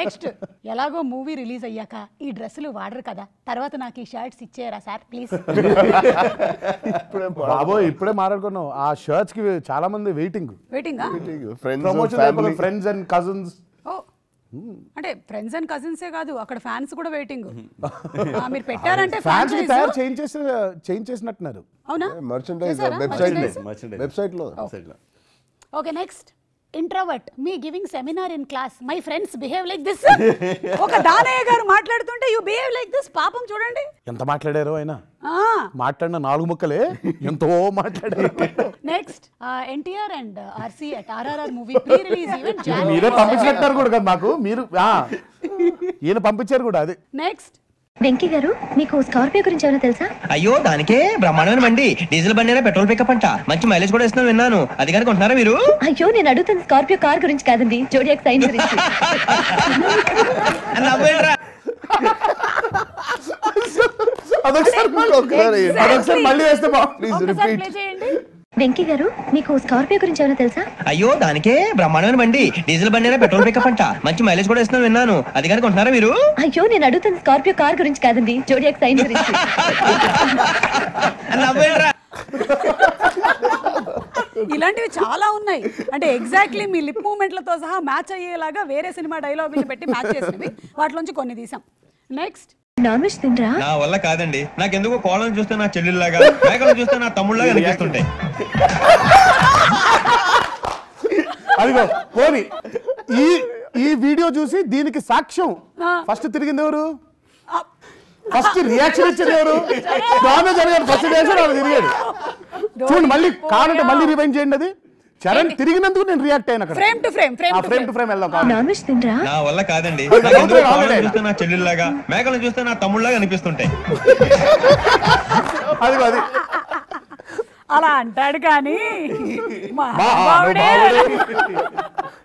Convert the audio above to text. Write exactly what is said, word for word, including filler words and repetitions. Next. Yalago movie release ayyaka ee dress lu vaadru kada tarvata naaku ee shirts ichcheyara sir please babo ippade maaralkono aa shirts ki chaala mandi waiting waiting ah friends promotion people friends and cousins oh ante friends and cousins e kaadu akada fans kuda waiting aa meer pettarante fans ki tayar change chesina change chesinattunaru avuna merchandise website lo website lo website lo okay next introvert me giving seminar in class my friends behave like this oka danayya garu maatladutunte you behave like this paapam chudandi enta maatladaro aina aa maatladna nalugu mukkale ento maatladaro next uh, N T R and uh, R C at R R R movie pre release event January meeru pampichinaru kuda kada maaku meeru aa yena pampicharu kuda adi next Venki garu meeku Scorpio gurinchi evana telusa ayyo danike brahmanamana mandi diesel bandina petrol pickup anta manchi mileage kuda istanu vinnanu adi garu kontunnara veeru ayyo nenu adutanu Scorpio car gurinchi kadandi Zodiac sign gurinchi anna avera adha sir kontunnara adha sir malli veste ba please repeat Venki garu meeku Scorpio gurinchi evana telusa ayyo danike brahmanamana mandi diesel bandina petrol pickup anta manchi mileage kuda istanu vinnanu adi garu kontunnara veeru అయ్యో నేను అడుగుతాను Scorpio car గురించి కాదండి zodiac sign గురించి ఇలాంటివి చాలా ఉన్నాయి అంటే ఎగ్జాక్ట్లీ మీ లిప్ మూమెంట్లతో సహా మ్యాచ్ అయ్యేలాగా వేరే సినిమా డైలాగులు పెట్టి మ్యాచ్ చేసినవి వాటిలోంచి కొన్ని తీసాం నెక్స్ట్ నాన్ వెజ్ తిండ్రా నా వల్ల కాదండి నాకెందుకో కోళ్ళను చూస్తే నా చెల్లెల్లాగా మేకలను చూస్తే నా తమ్ముళ్ళలాగా అనిపిస్తుంటాయి అదిగో కోడి ఈ ఈ వీడియో చూసి దీనికి సాక్ష్యం ఫస్ట్ తిరిగింది ఎవరు ఫస్ట్ రియాక్షన్ ఇచ్చింది ఎవరు డామేజ్ అయ్యారు ఫస్ట్ రియాక్షన్ అలా తిరిగాడు చూడండి మళ్ళీ కానంటే మళ్ళీ రివైండ్ చేయండి అది చరణ్ తిరిగినందుకు నేను రియాక్ట్ అయినా అక్కడ frame to frame frame frame to frame ఎలా కాదు నామిష్ తింద్రా నా వల్ల కాదండి నేను చూస్తే నా చెల్లెల్లాగా మేకలను చూస్తే నా తమ్ముళ్ళలాగా అనిపిస్తుంటాయి అది అది అలా అంటాడు కానీ మా బావుడే